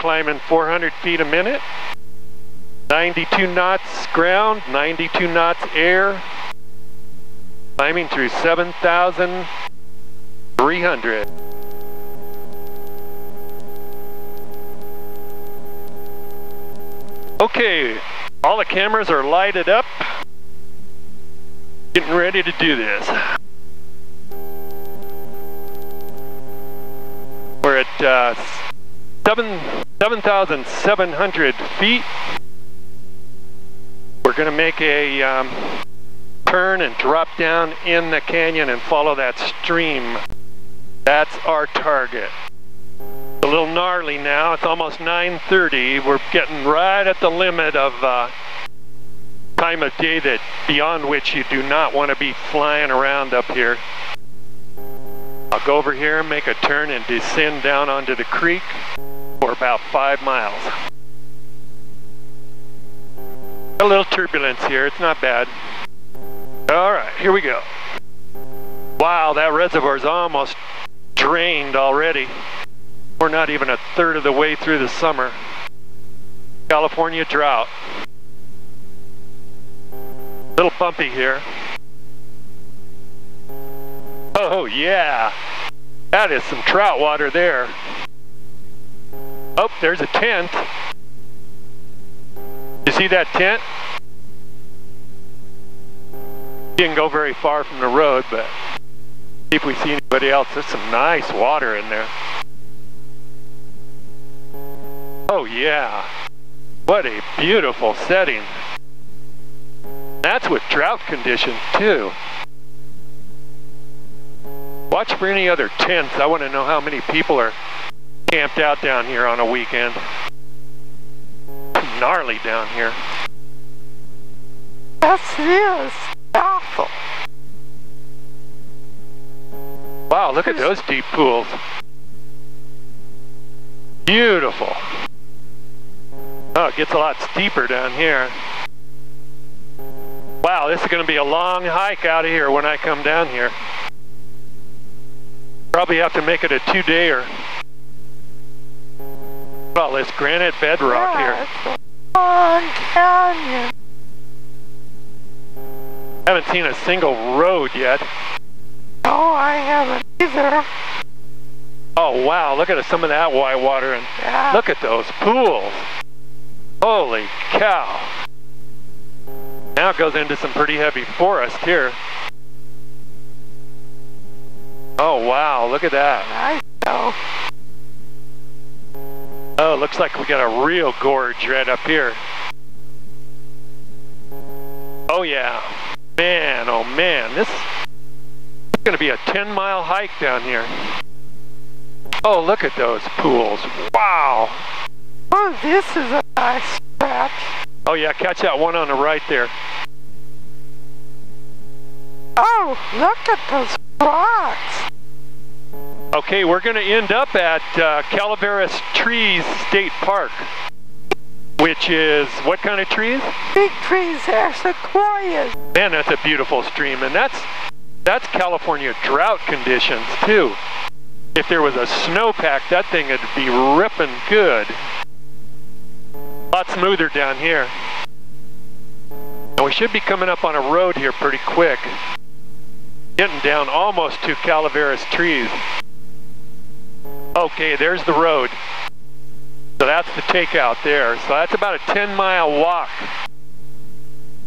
climbing 400 feet a minute, 92 knots ground, 92 knots air, climbing through 7,300. Okay, all the cameras are lighted up, getting ready to do this. We're at 7,700 feet. We're going to make a turn and drop down in the canyon and follow that stream. That's our target. It's a little gnarly now. It's almost 9:30. We're getting right at the limit of time of day that beyond which you do not want to be flying around up here. I'll go over here, make a turn, and descend down onto the creek for about 5 miles. A little turbulence here, it's not bad. All right, here we go. Wow, that reservoir's almost drained already. We're not even a third of the way through the summer. California drought. A little bumpy here. Oh yeah, that is some trout water there. Oh, there's a tent. You see that tent? Didn't go very far from the road, but see if we see anybody else. There's some nice water in there. Oh yeah, what a beautiful setting. That's with drought conditions too. Watch for any other tents. I want to know how many people are camped out down here on a weekend. It's gnarly down here. This is awful. Wow, look at those deep pools. Beautiful. Oh, it gets a lot steeper down here. Wow, this is going to be a long hike out of here when I come down here. Probably have to make it a two-dayer. Well, this granite bedrock here. I haven't seen a single road yet. Oh, I haven't either. Oh, wow, look at some of that white water, and yeah, look at those pools. Holy cow. Now it goes into some pretty heavy forest here. Oh wow, look at that. Oh, looks like we got a real gorge right up here. Oh yeah. Man, oh man, this is gonna be a 10-mile hike down here. Oh, look at those pools. Wow. Oh, this is a nice stretch. Oh yeah, catch that one on the right there. Oh, look at those rocks. Okay, we're going to end up at Calaveras Trees State Park, which is what kind of trees? Big trees there, sequoias. Man, that's a beautiful stream, and that's California drought conditions too. If there was a snowpack, that thing would be ripping good. A lot smoother down here. And we should be coming up on a road here pretty quick. Getting down almost to Calaveras Trees. Okay, there's the road. So that's the takeout there. So that's about a 10-mile walk.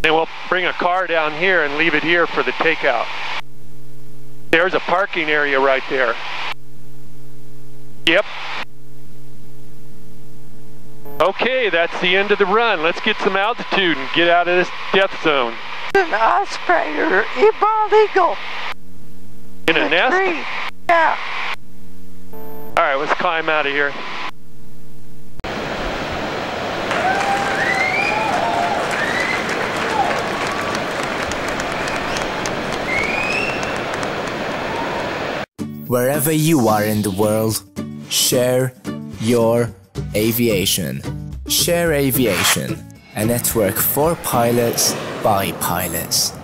Then we'll bring a car down here and leave it here for the takeout. There's a parking area right there. Yep. Okay, that's the end of the run. Let's get some altitude and get out of this death zone. An osprey or bald eagle. In a nest? Tree. Yeah. All right, let's climb out of here. Wherever you are in the world, share your aviation. Share Aviation, a network for pilots by pilots.